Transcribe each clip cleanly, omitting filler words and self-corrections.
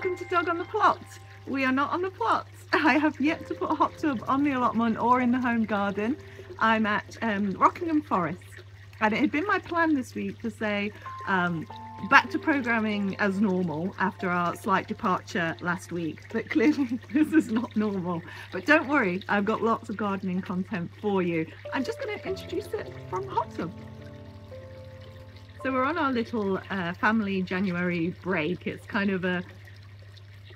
welcome to Dog on the Plot. We are not on the plot. I have yet to put a hot tub on the allotment or in the home garden. I'm at Rockingham Forest, and it had been my plan this week to say back to programming as normal after our slight departure last week, but clearly this is not normal. But don't worry, I've got lots of gardening content for you. I'm just going to introduce it from hot tub. So we're on our little family January break. It's kind of a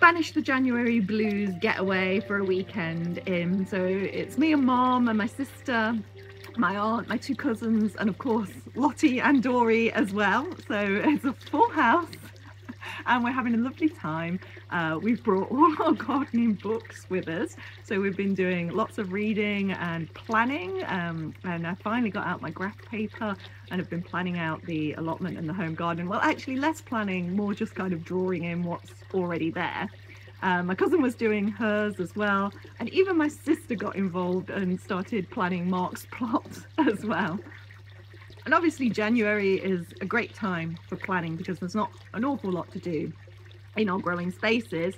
banish the January blues getaway for a weekend in. So it's me and Mom and my sister, my aunt, my two cousins, and of course Lottie and Dory as well. So it's a full house and we're having a lovely time. We've brought all our gardening books with us, so we've been doing lots of reading and planning, and I finally got out my graph paper and have been planning out the allotment and the home garden. Well, actually less planning, more just kind of drawing in what's already there. My cousin was doing hers as well, and even my sister got involved and started planning Mark's plot as well. And obviously January is a great time for planning because there's not an awful lot to do in our growing spaces.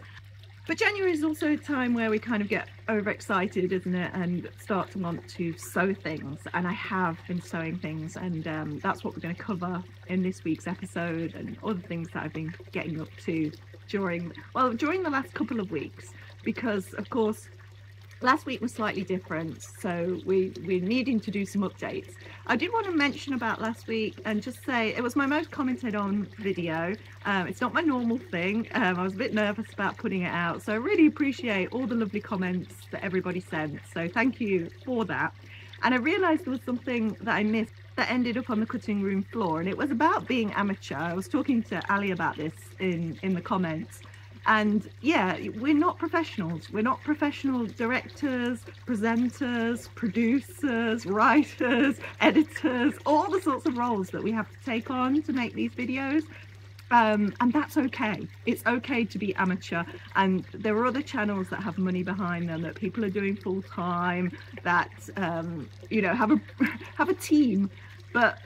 But January is also a time where we kind of get overexcited, isn't it, and start to want to sow things. And I have been sowing things, and that's what we're going to cover in this week's episode, and other things that I've been getting up to during the last couple of weeks, because of course last week was slightly different, so we're needing to do some updates. I did want to mention about last week and just say it was my most commented on video. It's not my normal thing. I was a bit nervous about putting it out, so I really appreciate all the lovely comments that everybody sent, so thank you for that. And I realized there was something that I missed that ended up on the cutting room floor, and it was about being amateur. I was talking to Ali about this in the comments. And yeah, we're not professionals. We're not professional directors, presenters, producers, writers, editors, all the sorts of roles that we have to take on to make these videos. And that's okay. It's okay to be amateur, and there are other channels that have money behind them that people are doing full time, that you know, have a team. But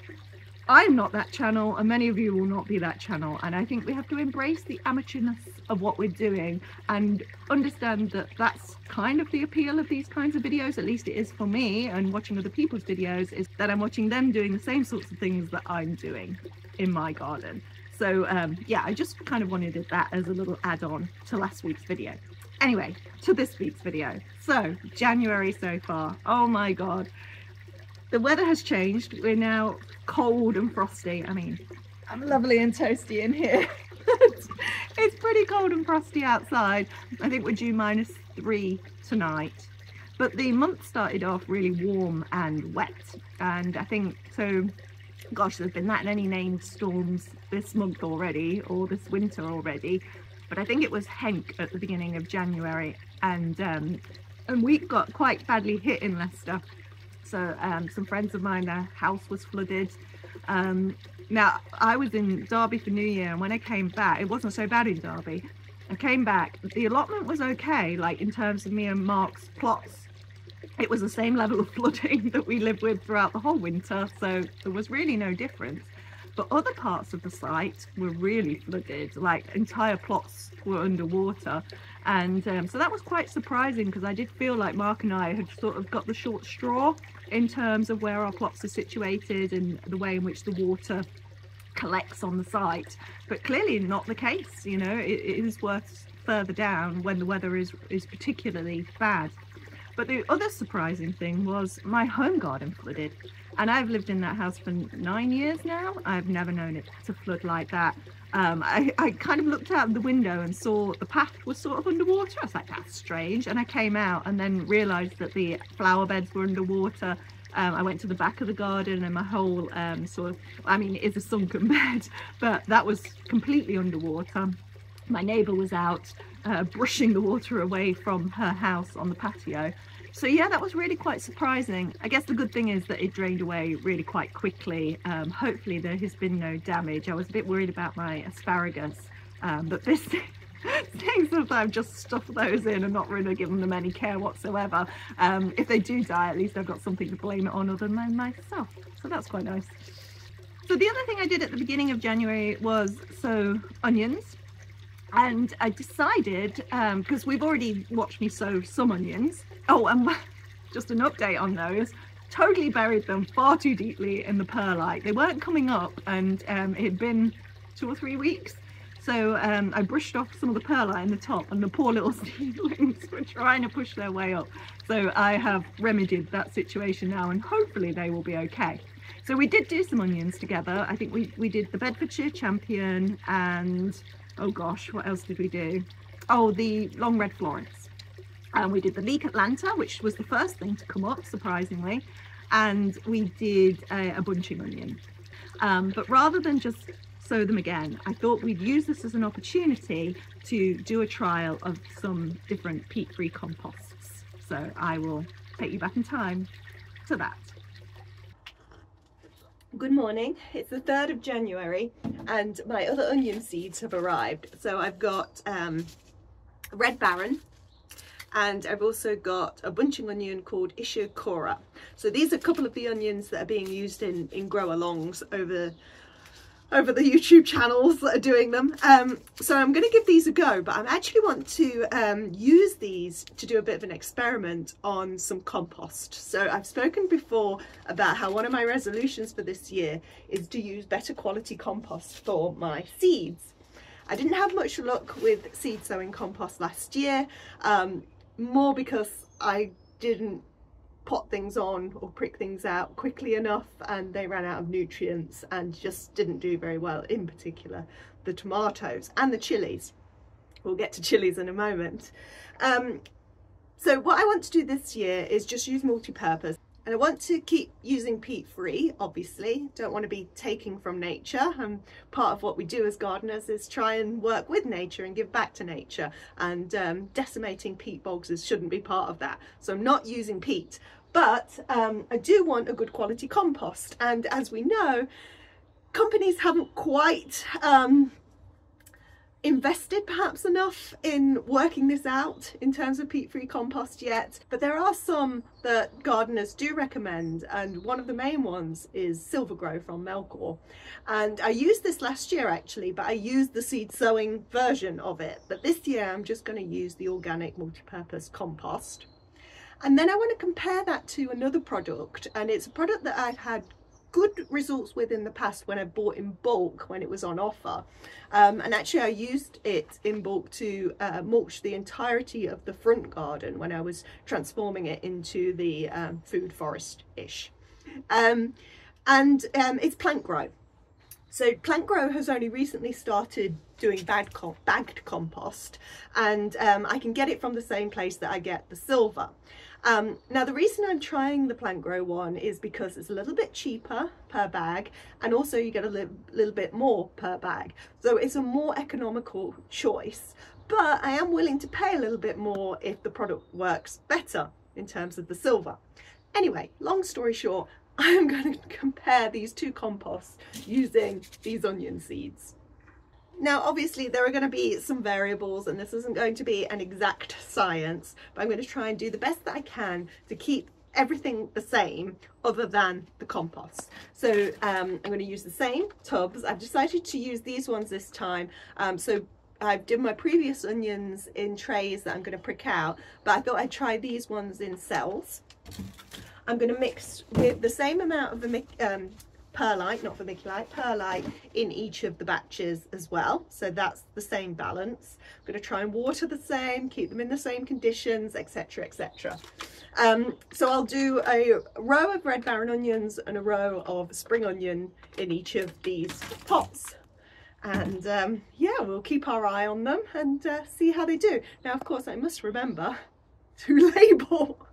I'm not that channel, and many of you will not be that channel, and I think we have to embrace the amateurness of what we're doing and understand that that's kind of the appeal of these kinds of videos, at least it is for me, and watching other people's videos, is that I'm watching them doing the same sorts of things that I'm doing in my garden. So yeah, I just kind of wanted that as a little add-on to last week's video. Anyway, to this week's video. So January so far, oh my God. The weather has changed. We're now cold and frosty. I mean, I'm lovely and toasty in here. It's pretty cold and frosty outside. I think we're due -3 tonight. But the month started off really warm and wet. And I think, so, gosh, there's been that many named storms this month already, or this winter already. But I think it was Henk at the beginning of January. And we got quite badly hit in Leicester. So some friends of mine, their house was flooded. Now, I was in Derby for New Year, and when I came back, it wasn't so bad in Derby. I came back, the allotment was okay, like in terms of me and Mark's plots. It was the same level of flooding that we lived with throughout the whole winter, so there was really no difference. But other parts of the site were really flooded, like entire plots were underwater. And so that was quite surprising, because I did feel like Mark and I had sort of got the short straw in terms of where our plots are situated and the way in which the water collects on the site. But clearly not the case, you know, it is worse further down when the weather is particularly bad. But the other surprising thing was my home garden flooded. And I've lived in that house for 9 years now. I've never known it to flood like that. I kind of looked out the window and saw the path was sort of underwater. I was like, that's strange. And I came out and then realized that the flower beds were underwater. I went to the back of the garden, and my whole sort of, I mean, it is a sunken bed, but that was completely underwater. My neighbor was out brushing the water away from her house on the patio. So yeah, that was really quite surprising. I guess the good thing is that it drained away really quite quickly. Hopefully there has been no damage. I was a bit worried about my asparagus, but this thing, sometimes just stuff those in and not really give them any care whatsoever. If they do die, at least I've got something to blame it on other than myself. So that's quite nice. So the other thing I did at the beginning of January was sow onions. And I decided, because we've already watched me sow some onions. Oh, and just an update on those. Totally buried them far too deeply in the perlite. They weren't coming up, and it had been 2 or 3 weeks. So I brushed off some of the perlite in the top, and the poor little seedlings were trying to push their way up. So I have remedied that situation now, and hopefully they will be okay. So we did do some onions together. I think we did the Bedfordshire Champion, and oh gosh, what else did we do? Oh, the long red Florence. And we did the Leek Atlanta, which was the first thing to come up, surprisingly. And we did a bunching onion. But rather than just sow them again, I thought we'd use this as an opportunity to do a trial of some different peat-free composts. So I will take you back in time to that. Good morning, it's the 3rd of January and my other onion seeds have arrived. So I've got Red Baron, and I've also got a bunching onion called Ishikora. So these are a couple of the onions that are being used in grow alongs over the YouTube channels that are doing them. So I'm going to give these a go, but I actually want to use these to do a bit of an experiment on some compost. So I've spoken before about how one of my resolutions for this year is to use better quality compost for my seeds. I didn't have much luck with seed sowing compost last year, more because I didn't pot things on or prick things out quickly enough, and they ran out of nutrients and just didn't do very well, in particular the tomatoes and the chilies. We'll get to chilies in a moment. So what I want to do this year is just use multi-purpose, and I want to keep using peat-free, obviously. Don't want to be taking from nature, and part of what we do as gardeners is try and work with nature and give back to nature, and decimating peat bogs shouldn't be part of that. So I'm not using peat. But I do want a good quality compost, and as we know, companies haven't quite invested perhaps enough in working this out in terms of peat-free compost yet. But there are some that gardeners do recommend, and one of the main ones is SylvaGrow from Melcourt. And I used this last year actually, but I used the seed sowing version of it. But this year I'm just going to use the organic multi-purpose compost. And then I want to compare that to another product, and it's a product that I've had good results with in the past when I bought in bulk when it was on offer. And actually I used it in bulk to mulch the entirety of the front garden when I was transforming it into the food forest-ish. It's PlantGrow. So PlantGrow has only recently started doing bagged compost, and I can get it from the same place that I get the Sylva. Now the reason I'm trying the PlantGrow one is because it's a little bit cheaper per bag, and also you get a little bit more per bag. So it's a more economical choice, but I am willing to pay a little bit more if the product works better in terms of the Sylva. Anyway, long story short, I'm going to compare these two composts using these onion seeds. Now obviously there are going to be some variables, and this isn't going to be an exact science, but I'm going to try and do the best that I can to keep everything the same other than the compost. So I'm going to use the same tubs. I've decided to use these ones this time. So I did my previous onions in trays that I'm going to prick out, but I thought I'd try these ones in cells. I'm going to mix with the same amount of perlite in each of the batches as well. So that's the same balance. I'm going to try and water the same, keep them in the same conditions, etc, etc. So I'll do a row of Red Baron onions and a row of spring onion in each of these pots. And yeah, we'll keep our eye on them and see how they do. Now, of course, I must remember to label.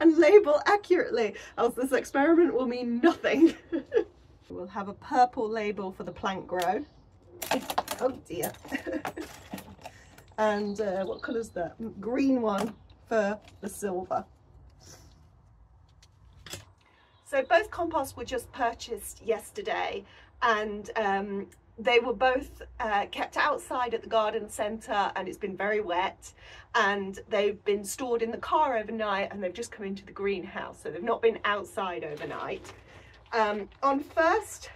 And label accurately, else this experiment will mean nothing. We'll have a purple label for the PlantGrow. Oh dear. And what colour's that? Green one for the Sylva. So both composts were just purchased yesterday, and they were both kept outside at the garden centre, and it's been very wet, and they've been stored in the car overnight, and they've just come into the greenhouse, so they've not been outside overnight. On first,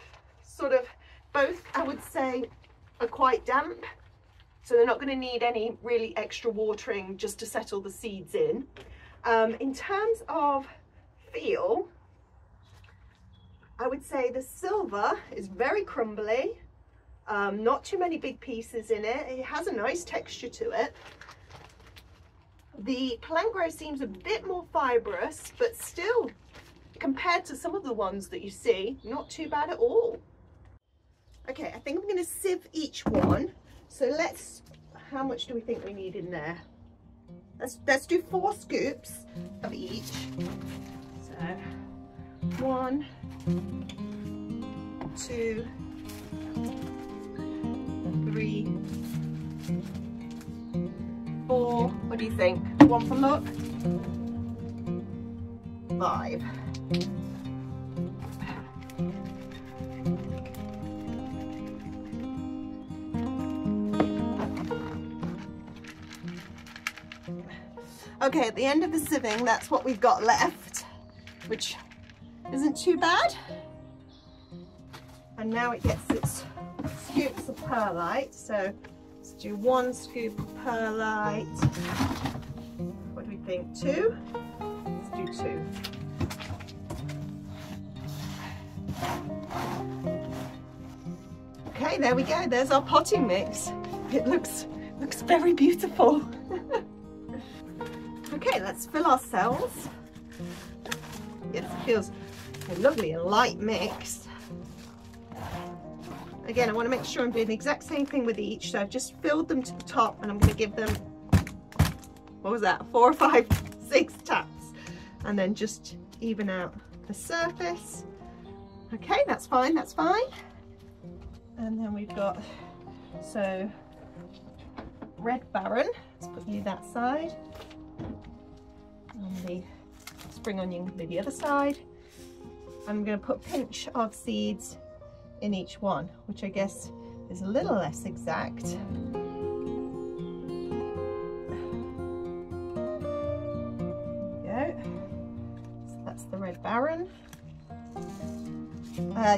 sort of both I would say are quite damp, So they're not going to need any really extra watering just to settle the seeds in. In terms of feel, I would say the silver is very crumbly, not too many big pieces in it. It has a nice texture to it. The PlantGrow seems a bit more fibrous, but still, compared to some of the ones that you see, not too bad at all. Okay, I think I'm going to sieve each one. So let's, how much do we think we need in there? Let's do 4 scoops of each. So 1, 2, 3, 4. What do you think? 1 for luck. 5. Okay, at the end of the sieving, that's what we've got left, which isn't too bad. And now it gets its scoops of perlite. So let's do 1 scoop of perlite. What do we think? 2? Let's do 2. Okay, there we go. There's our potting mix. It looks very beautiful. Okay, let's fill our cells. It feels a lovely light mix. Again, I want to make sure I'm doing the exact same thing with each, so I've just filled them to the top and I'm going to give them, what was that, 4 or 5, 6 taps, and then just even out the surface. Okay, that's fine, that's fine. And then we've got, so, Red Baron, let's put you that side. And the spring onion with the other side. I'm going to put a pinch of seeds in each one, which I guess is a little less exact. There we go. So that's the Red Baron.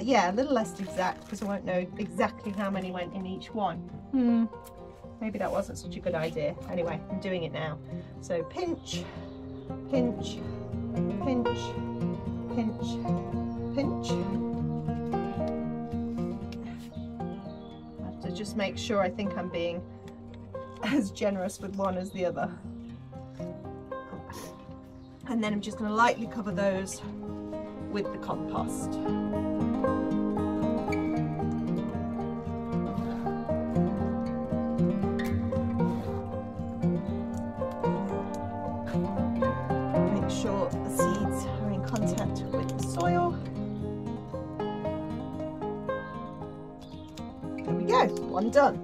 Yeah, a little less exact because I won't know exactly how many went in each one. Maybe that wasn't such a good idea. Anyway, I'm doing it now. So pinch, pinch, pinch, pinch, pinch. I have to just make sure I think I'm being as generous with one as the other. And then I'm just going to lightly cover those with the compost. Done.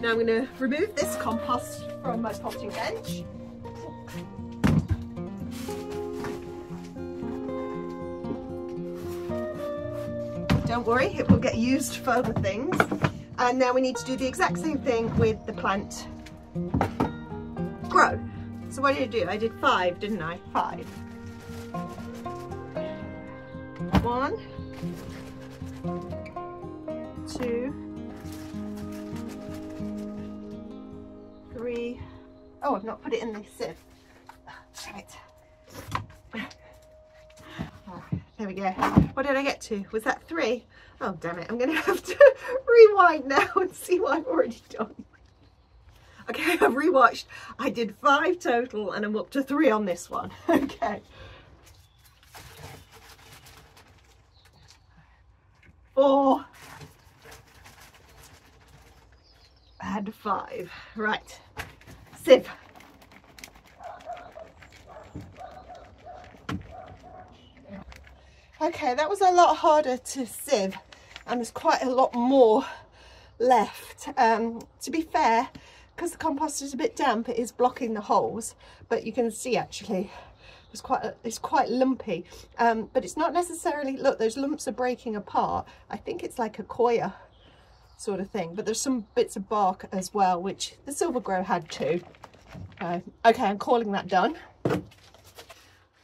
Now I'm going to remove this compost from my potting bench. Don't worry, it will get used for other things. And now we need to do the exact same thing with the PlantGrow. So what did I do? I did 5, didn't I? 5. 1, 2. Oh, I've not put it in the sieve. Oh, damn it. Oh, there we go. What did I get to? Was that 3? Oh, damn it. I'm going to have to rewind now and see what I've already done. Okay, I've rewatched. I did 5 total and I'm up to 3 on this one. Okay. 4. And 5. Right. Sieve. Okay, that was a lot harder to sieve and there's quite a lot more left. To be fair, because the compost is a bit damp, it is blocking the holes, but you can see actually it's quite lumpy, but it's not necessarily, look, those lumps are breaking apart. I think it's like a coir sort of thing, but there's some bits of bark as well, which the SylvaGrow had too. Okay, I'm calling that done.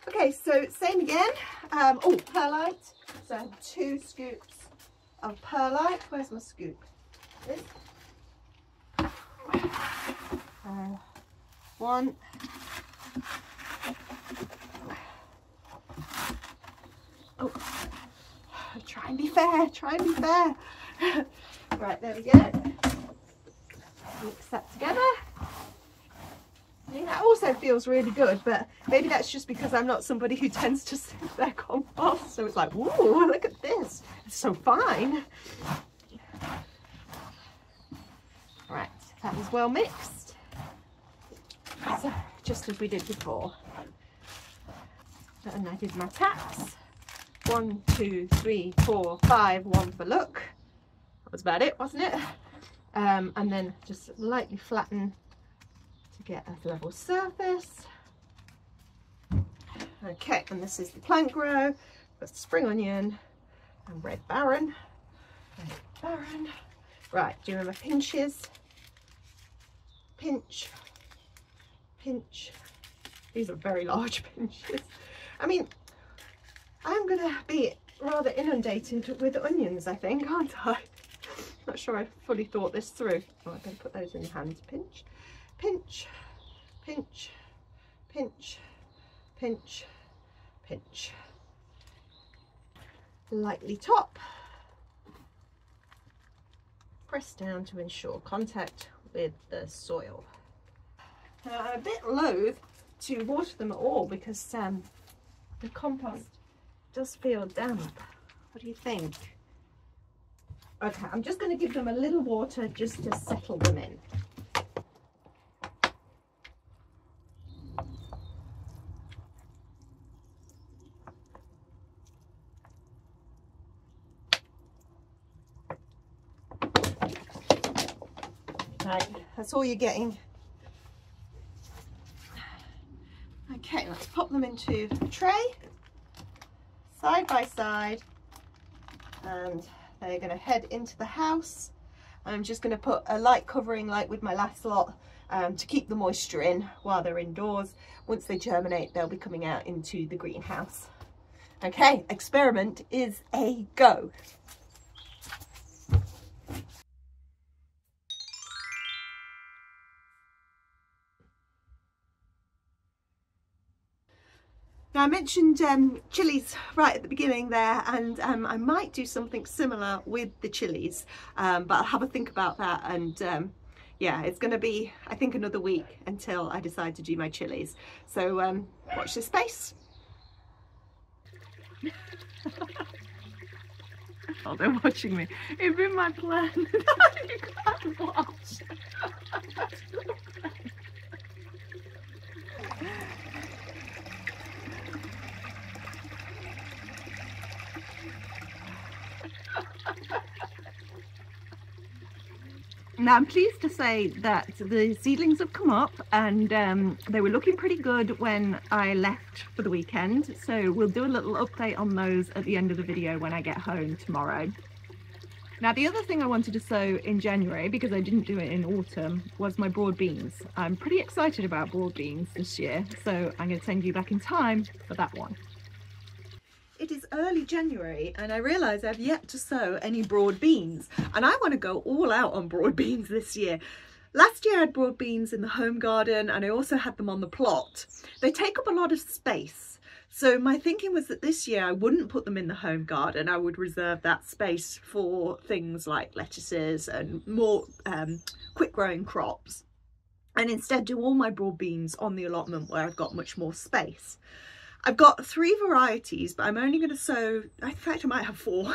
Okay, so same again. Oh, perlite. So 2 scoops of perlite. Where's my scoop? This. One, oh, try and be fair, try and be fair. Right, there we go. Mix that together. Yeah, that also feels really good, but maybe that's just because I'm not somebody who tends to sift their compost, so it's like, ooh, look at this, it's so fine. Right, that was well mixed, so, just as we did before. And I did my taps, 1, 2, 3, 4, 5, one for look. That was about it, wasn't it? And then just lightly flatten to get a level surface. Okay, and this is the PlantGrow, that's spring onion and Red Baron. Right, doing my pinches. Pinch, pinch. These are very large pinches. I mean, I'm gonna be rather inundated with onions, I think, aren't I? Not sure I fully thought this through. Oh, I'm gonna put those in your hands. Pinch, pinch, pinch, pinch, pinch, pinch. Lightly top. Press down to ensure contact with the soil. Now, I'm a bit loath to water them at all because the compost does feel damp. What do you think? Okay, I'm just going to give them a little water just to settle them in. Right, that's all you're getting. Okay, let's pop them into a tray, side by side, and they're going to head into the house. I'm just going to put a light covering like with my last lot to keep the moisture in while they're indoors. Once they germinate, they'll be coming out into the greenhouse. Okay, experiment is a go. Now, I mentioned chilies right at the beginning there, and I might do something similar with the chilies, but I'll have a think about that. And yeah, it's going to be, I think, another week until I decide to do my chilies. So watch this space. Oh, they're watching me. It'd been my plan. You can't watch. Now, I'm pleased to say that the seedlings have come up, and they were looking pretty good when I left for the weekend, so we'll do a little update on those at the end of the video when I get home tomorrow. Now, the other thing I wanted to sow in January, because I didn't do it in autumn, was my broad beans. I'm pretty excited about broad beans this year, so I'm going to send you back in time for that one. It is early January and I realise I've yet to sow any broad beans, and I want to go all out on broad beans this year. Last year I had broad beans in the home garden and I also had them on the plot. They take up a lot of space, so my thinking was that this year I wouldn't put them in the home garden. I would reserve that space for things like lettuces and more quick growing crops, and instead do all my broad beans on the allotment where I've got much more space. I've got 3 varieties, but I'm only going to sow, in fact I might have 4, but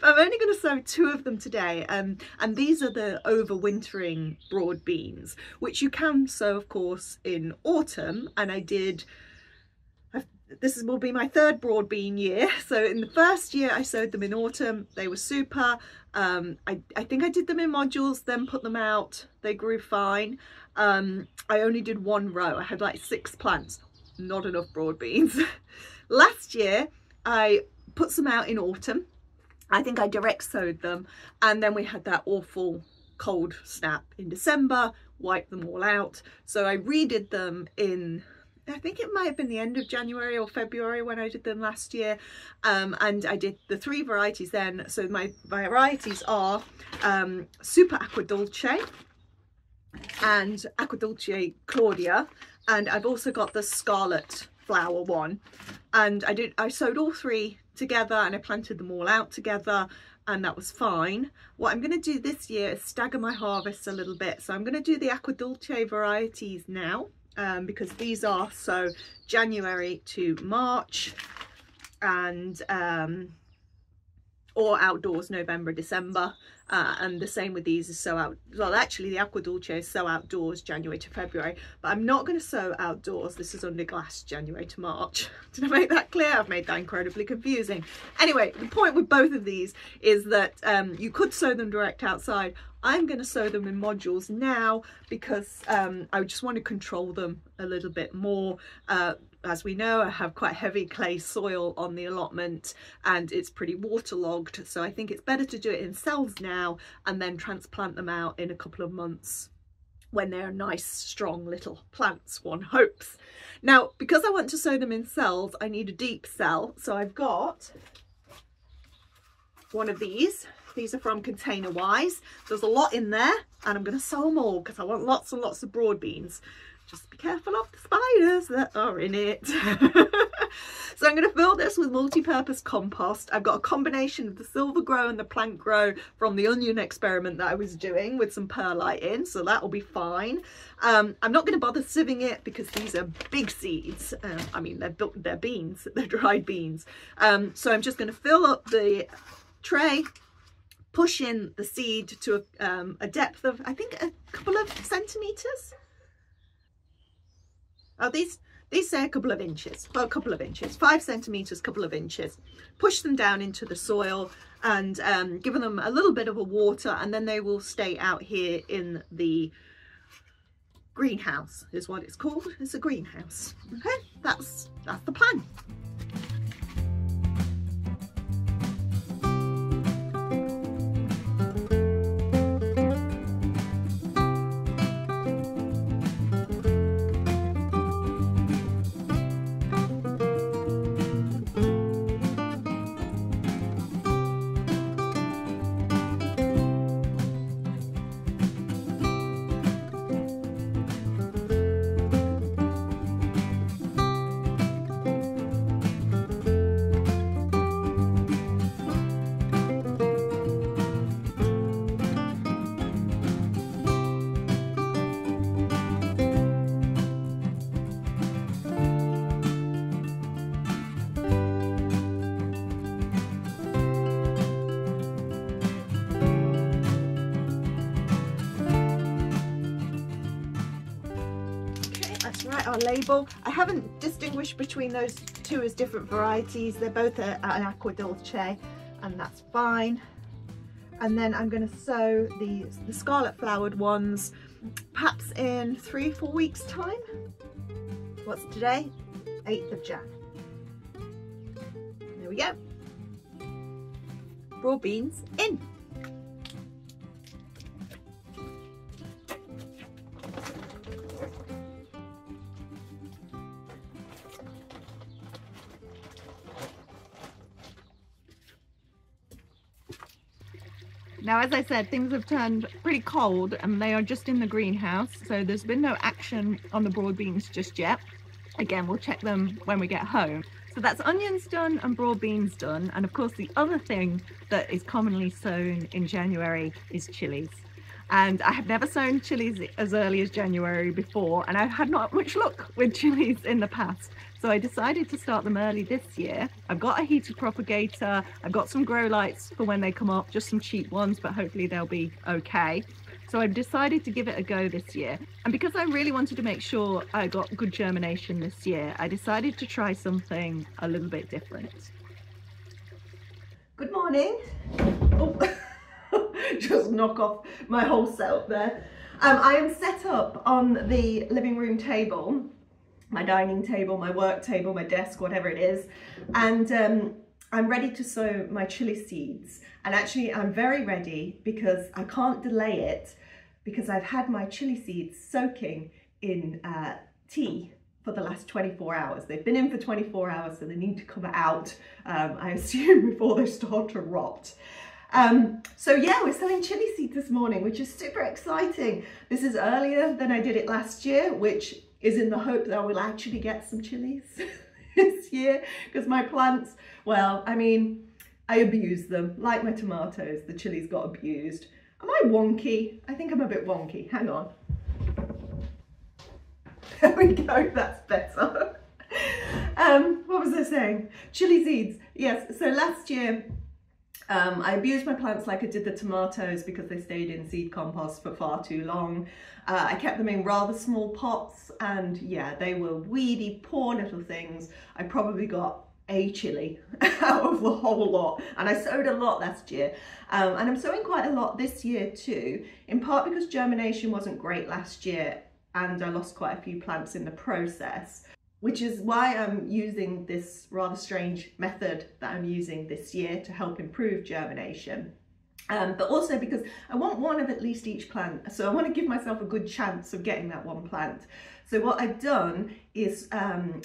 I'm only going to sow 2 of them today, and these are the overwintering broad beans, which you can sow of course in autumn. And I did, this will be my 3rd broad bean year, so in the first year I sowed them in autumn, they were super. I think I did them in modules, then put them out, they grew fine. I only did 1 row, I had like 6 plants. Not enough broad beans. Last year I put some out in autumn, I think I direct sowed them, and then we had that awful cold snap in December, wiped them all out, so I redid them in, I think it might have been the end of January or February when I did them last year, and I did the 3 varieties then. So my varieties are Super Aqua Dulce, and Aqua Dulce Claudia, and I've also got the Scarlet Flower one, and I sowed all three together and I planted them all out together, and that was fine. What I'm going to do this year is stagger my harvest a little bit, so I'm going to do the Aqua Dulce varieties now, because these are so January to March, and or outdoors November, December, and the same with these is sow out. Well, actually the Aqua Dulce is sow outdoors January to February, but I'm not going to sow outdoors. This is under glass January to March. Did I make that clear? I've made that incredibly confusing. Anyway, the point with both of these is that you could sow them direct outside. I'm going to sow them in modules now because I just want to control them a little bit more. As we know, I have quite heavy clay soil on the allotment and it's pretty waterlogged, so I think it's better to do it in cells now and then transplant them out in a couple of months when they're nice strong little plants, one hopes. Now, because I want to sow them in cells, I need a deep cell, so I've got one of these. These are from Container Wise. There's a lot in there and I'm going to sow them all because I want lots and lots of broad beans. Just be careful of the spiders that are in it. So I'm going to fill this with multi-purpose compost. I've got a combination of the SylvaGrow and the PlantGrow from the onion experiment that I was doing with some perlite in, so that'll be fine. I'm not going to bother sieving it because these are big seeds. I mean, they're beans, they're dried beans. So I'm just going to fill up the tray, push in the seed to a depth of, I think, a couple of centimetres. Oh, these say a couple of inches, well, a couple of inches, 5 centimetres, couple of inches. Push them down into the soil and give them a little bit of a water, and then they will stay out here in the greenhouse is what it's called. It's a greenhouse. Okay, that's the plan. Our label. I haven't distinguished between those two as different varieties. They're both an Aqua Dulce, and that's fine. And then I'm going to sow the scarlet flowered ones perhaps in 3 or 4 weeks time. What's today? 8th of Jan. There we go. Raw beans in. Now, as I said, things have turned pretty cold and they are just in the greenhouse, so there's been no action on the broad beans just yet. Again, we'll check them when we get home. So that's onions done and broad beans done, and of course the other thing that is commonly sown in January is chilies. And I have never sown chilies as early as January before, and I've had not much luck with chilies in the past. So I decided to start them early this year. I've got a heated propagator, I've got some grow lights for when they come up, just some cheap ones, but hopefully they'll be okay. So I've decided to give it a go this year. And because I really wanted to make sure I got good germination this year, I decided to try something a little bit different. Good morning. Oh. Just knock off my whole setup there. I am set up on the living room table, my dining table, my work table, my desk, whatever it is, and I'm ready to sow my chili seeds. And actually I'm very ready because I can't delay it, because I've had my chili seeds soaking in tea for the last 24 hours. They've been in for 24 hours, so they need to come out, I assume, before they start to rot. So yeah, we're selling chili seed this morning, which is super exciting. This is earlier than I did it last year, which is in the hope that I will actually get some chilies this year, because my plants, well, I mean, I abuse them. Like my tomatoes, the chilies got abused. Am I wonky? I think I'm a bit wonky. Hang on. There we go, that's better. What was I saying? Chili seeds. Yes, so last year, I abused my plants like I did the tomatoes because they stayed in seed compost for far too long. I kept them in rather small pots, and yeah, they were weedy, poor little things. I probably got a chili out of the whole lot, and I sowed a lot last year, and I'm sowing quite a lot this year too, in part because germination wasn't great last year and I lost quite a few plants in the process, which is why I'm using this rather strange method that I'm using this year to help improve germination. But also because I want one of at least each plant, so I want to give myself a good chance of getting that one plant. So what I've done is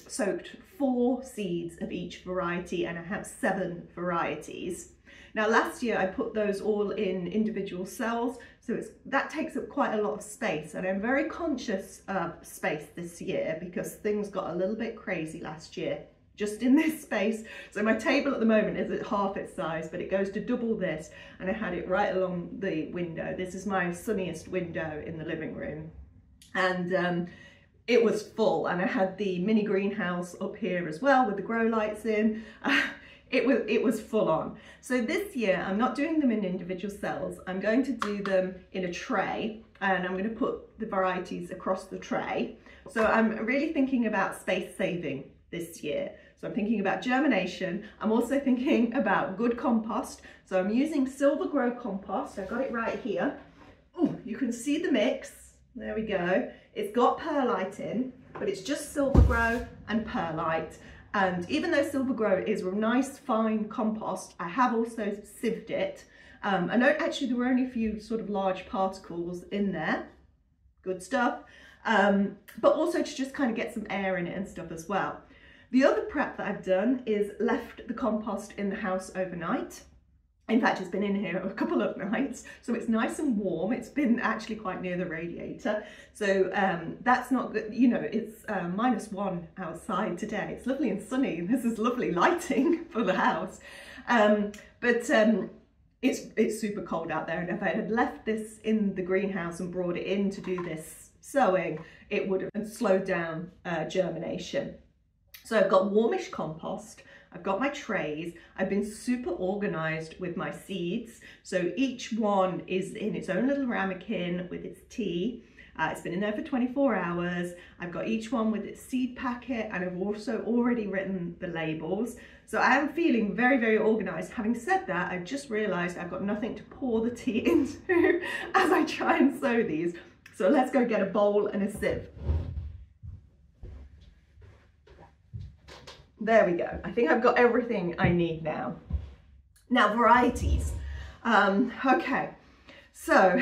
soaked 4 seeds of each variety, and I have 7 varieties. Now last year I put those all in individual cells, so that takes up quite a lot of space, and I'm very conscious of space this year because things got a little bit crazy last year just in this space. So my table at the moment is at half its size, but it goes to double this, and I had it right along the window. This is my sunniest window in the living room, and it was full, and I had the mini greenhouse up here as well with the grow lights in. It was full on. So this year I'm not doing them in individual cells. I'm going to do them in a tray, and I'm going to put the varieties across the tray. So I'm really thinking about space saving this year. So I'm thinking about germination. I'm also thinking about good compost. So I'm using SylvaGrow compost. I've got it right here. Oh, you can see the mix. There we go. It's got perlite in, but it's just SylvaGrow and perlite. And even though SylvaGrow is a nice fine compost, I have also sieved it. I know actually there were only a few sort of large particles in there. Good stuff. But also to just kind of get some air in it and stuff as well. The other prep that I've done is left the compost in the house overnight. In fact, it's been in here a couple of nights, so it's nice and warm. It's been actually quite near the radiator, so that's not good. You know, it's -1 outside today. It's lovely and sunny. This is lovely lighting for the house, it's super cold out there, and if I had left this in the greenhouse and brought it in to do this sowing, it would have slowed down germination. So I've got warmish compost, I've got my trays, I've been super organized with my seeds. So each one is in its own little ramekin with its tea. It's been in there for 24 hours. I've got each one with its seed packet, and I've also already written the labels. So I am feeling very, very organized. Having said that, I've just realized I've got nothing to pour the tea into as I try and sow these. So let's go get a bowl and a sieve. There we go. I think I've got everything I need now. Now, varieties. Okay, so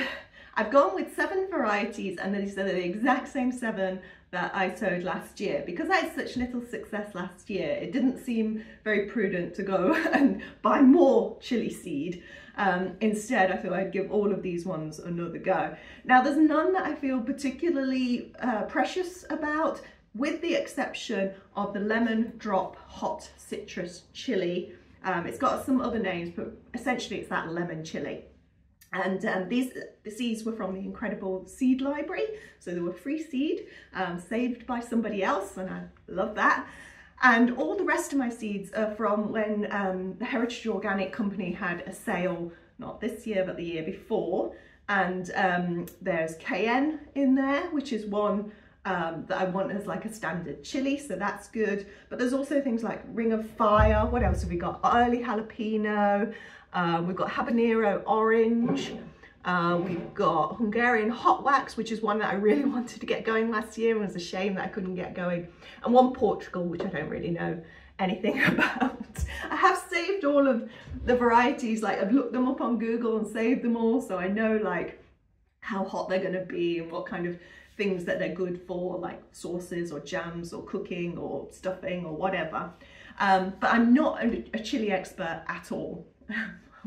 I've gone with 7 varieties, and these are the exact same 7 that I sowed last year. Because I had such little success last year, it didn't seem very prudent to go and buy more chili seed. Instead, I thought I'd give all of these ones another go. Now, there's none that I feel particularly precious about, with the exception of the Lemon Drop Hot Citrus Chili. It's got some other names, but essentially it's that lemon chili. And the seeds were from the incredible seed library. So they were free seed, saved by somebody else, and I love that. And all the rest of my seeds are from when the Heritage Organic Company had a sale, not this year, but the year before. And there's Cayenne in there, which is one that I want as like a standard chili, so that's good. But there's also things like Ring of Fire. What else have we got? Early Jalapeño. We've got Habanero Orange. We've got Hungarian Hot Wax, which is one that I really wanted to get going last year, and it was a shame that I couldn't get going. And one Portugal, which I don't really know anything about. I have saved all of the varieties. Like, I've looked them up on Google and saved them all, so I know like how hot they're going to be and what kind of things that they're good for, like sauces or jams or cooking or stuffing or whatever. But I'm not a chili expert at all.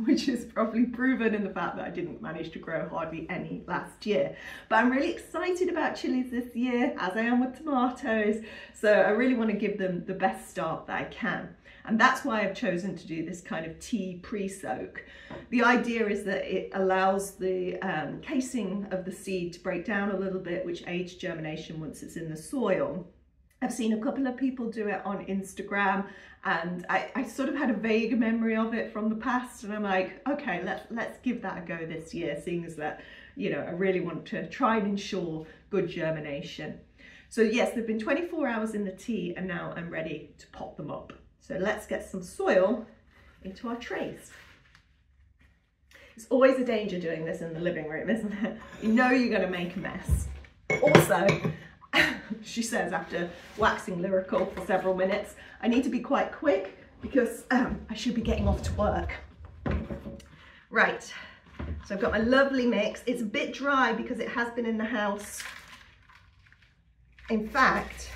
which is probably proven in the fact that I didn't manage to grow hardly any last year. But I'm really excited about chilies this year, as I am with tomatoes, so I really want to give them the best start that I can. And that's why I've chosen to do this kind of tea pre-soak. The idea is that it allows the casing of the seed to break down a little bit, which aids germination once it's in the soil. I've seen a couple of people do it on Instagram, and I sort of had a vague memory of it from the past, and I'm like, okay, let's give that a go this year, seeing as that, you know, I really want to try and ensure good germination. So yes, they've been 24 hours in the tea, and now I'm ready to pop them up. So let's get some soil into our trays. It's always a danger doing this in the living room, isn't it? You know you're going to make a mess. Also, she says after waxing lyrical for several minutes, I need to be quite quick because I should be getting off to work. Right, so I've got my lovely mix. It's a bit dry because it has been in the house. In fact,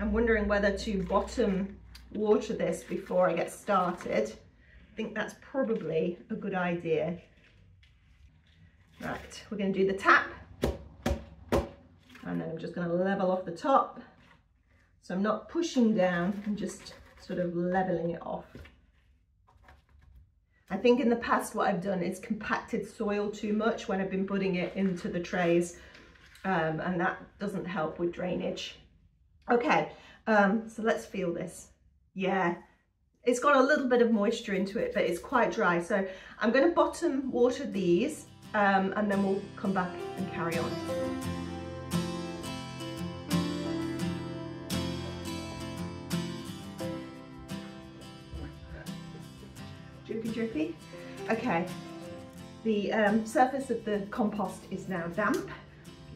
I'm wondering whether to bottom water this before I get started. I think that's probably a good idea. Right, we're going to do the tap. And then I'm just going to level off the top. So I'm not pushing down, I'm just sort of leveling it off. I think in the past what I've done is compacted soil too much when I've been putting it into the trays, and that doesn't help with drainage. Okay, so let's feel this. Yeah, it's got a little bit of moisture into it, but it's quite dry. So I'm going to bottom water these, and then we'll come back and carry on. Drippy. Okay, the surface of the compost is now damp,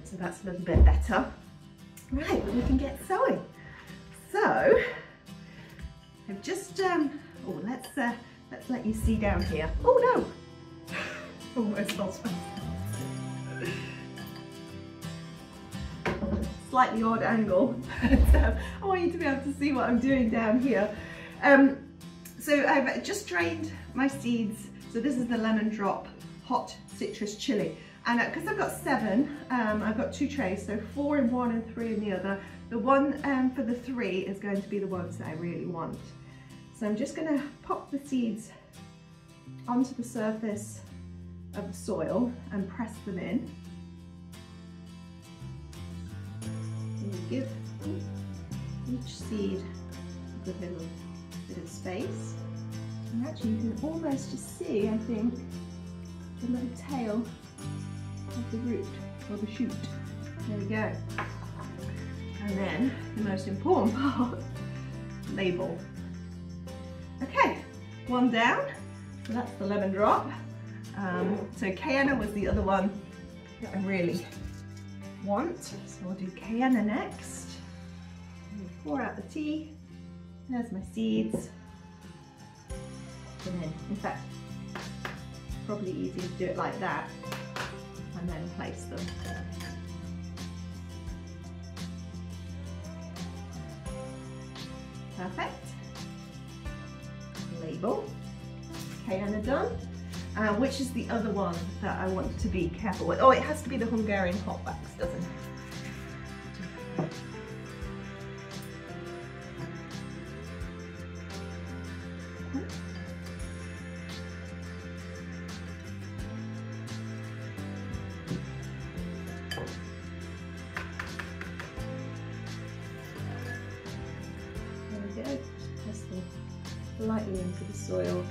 so that's a little bit better. Right, we can get sowing. So I've just oh, let's let you see down here. Oh no, almost lost myself. Slightly odd angle. I want you to be able to see what I'm doing down here. So I've just drained my seeds. So this is the Lemon Drop Hot Citrus Chili. And because I've got seven, I've got two trays, so four in one and three in the other. The one for the three is going to be the ones that I really want. So I'm just gonna pop the seeds onto the surface of the soil and press them in. And you give each seed a good little bit of space, and actually you can almost just see, I think, the little tail of the root or the shoot. There we go. And then the most important part, label. Okay, one down. So that's the Lemon Drop. So Cayenne was the other one that I really want. So we'll do Cayenne next. Pour out the tea. There's my seeds, and then, in fact, probably easy to do it like that, and then place them. Perfect. Label. Cayenne done. Which is the other one that I want to be careful with? Oh, it has to be the Hungarian Hot Wax, doesn't it? Lightly into the soil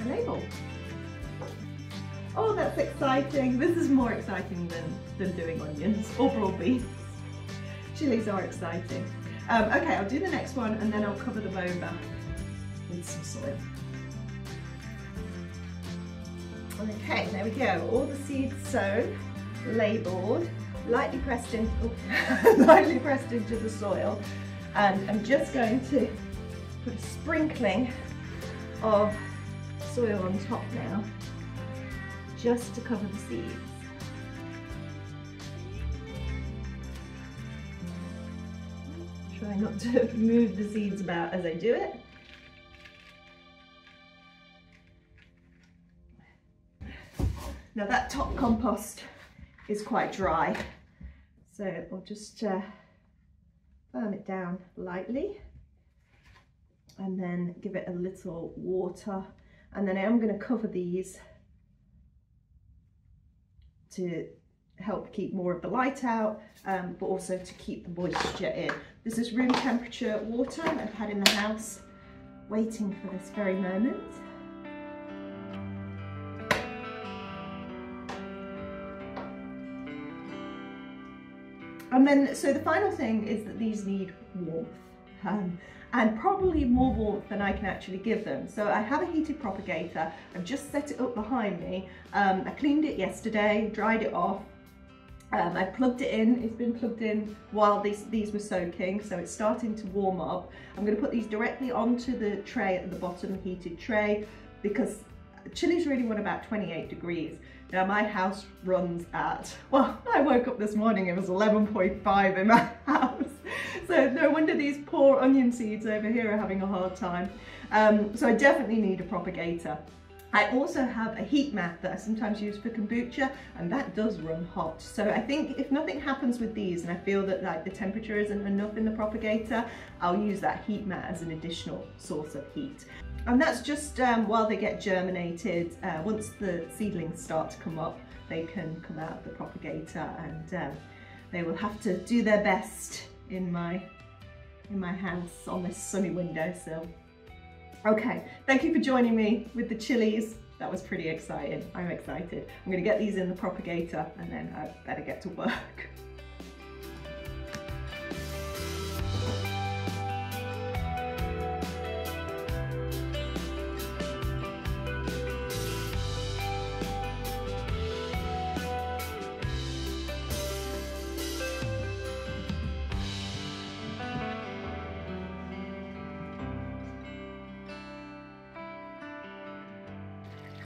and label. Oh, that's exciting. This is more exciting than doing onions or broad beans. Chilies are exciting. Okay, I'll do the next one and then I'll cover them over with some soil. Okay, there we go. All the seeds sown, labelled, lightly pressed in, lightly pressed into the soil. And I'm just going to put a sprinkling of soil on top now, just to cover the seeds. Try not to move the seeds about as I do it. Now that top compost is quite dry, so I'll just firm it down lightly and then give it a little water, and then I am going to cover these to help keep more of the light out, but also to keep the moisture in. This is room temperature water that I've had in the house, waiting for this very moment. And then, so the final thing is that these need warmth, and probably more warmth than I can actually give them. So I have a heated propagator. I've just set it up behind me. I cleaned it yesterday, dried it off. I plugged it in. It's been plugged in while these were soaking, so it's starting to warm up. I'm going to put these directly onto the tray at the bottom, heated tray, because chilies really want about 28 degrees. Now my house runs at, well, I woke up this morning, it was 11.5 in my house. So no wonder these poor onion seeds over here are having a hard time. So I definitely need a propagator. I also have a heat mat that I sometimes use for kombucha, and that does run hot. So I think if nothing happens with these and I feel that like the temperature isn't enough in the propagator, I'll use that heat mat as an additional source of heat. And that's just while they get germinated. Once the seedlings start to come up, they can come out of the propagator, and they will have to do their best in my house on this sunny windowsill. Okay, thank you for joining me with the chilies. That was pretty exciting. I'm excited. I'm going to get these in the propagator and then I better get to work.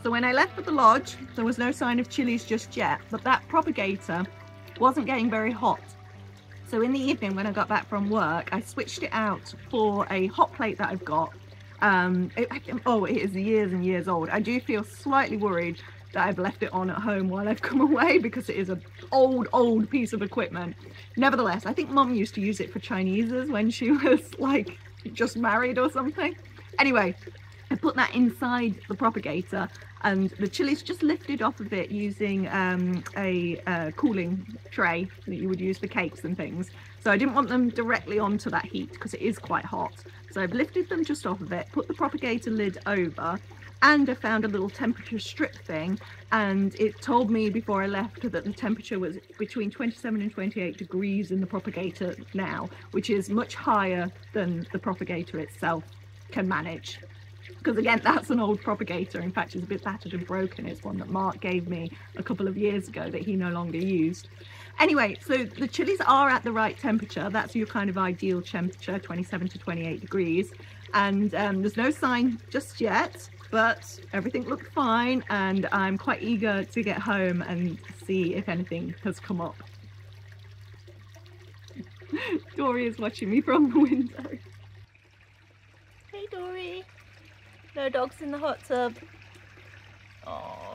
So when I left for the lodge, there was no sign of chilies just yet, but that propagator wasn't getting very hot. So in the evening when I got back from work, I switched it out for a hot plate that I've got. It is years and years old. I do feel slightly worried that I've left it on at home while I've come away, because it is an old piece of equipment. Nevertheless, I think Mum used to use it for Chineses when she was like just married or something. Anyway, I put that inside the propagator, and the chilies just lifted off of it using a cooling tray that you would use for cakes and things. So I didn't want them directly onto that heat because it is quite hot. So I've lifted them just off of it, put the propagator lid over, and I found a little temperature strip thing, and it told me before I left that the temperature was between 27 and 28 degrees in the propagator now, which is much higher than the propagator itself can manage. Because again, that's an old propagator. In fact, it's a bit battered and broken. It's one that Mark gave me a couple of years ago that he no longer used. Anyway, so the chilies are at the right temperature. That's your kind of ideal temperature, 27 to 28 degrees. And there's no sign just yet, but everything looked fine. And I'm quite eager to get home and see if anything has come up. Dory is watching me from the window. Hey, Dory. No dogs in the hot tub. Oh.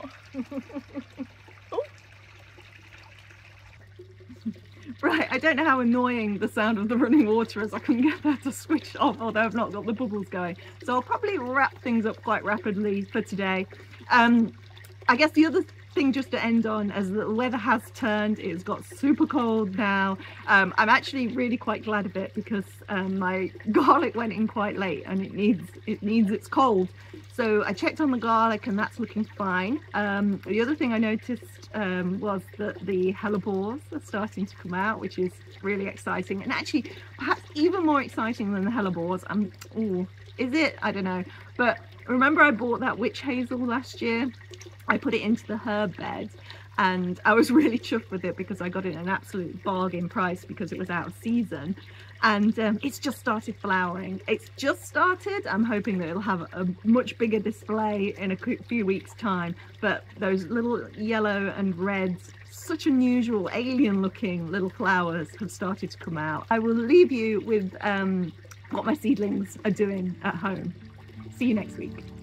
Right, I don't know how annoying the sound of the running water is. I couldn't get that to switch off, although I've not got the bubbles going. So I'll probably wrap things up quite rapidly for today. I guess the other thing just to end on is that the weather has turned. It's got super cold now. I'm actually really quite glad of it, because my garlic went in quite late and it needs its cold. So I checked on the garlic and that's looking fine. The other thing I noticed was that the hellebores are starting to come out, which is really exciting, and actually perhaps even more exciting than the hellebores. I don't know, but remember I bought that witch hazel last year? I put it into the herb bed and I was really chuffed with it because I got it at an absolute bargain price because it was out of season, and it's just started flowering. It's just started. I'm hoping that it'll have a much bigger display in a few weeks' time, but those little yellow and reds, such unusual, alien looking little flowers have started to come out. I will leave you with what my seedlings are doing at home. See you next week.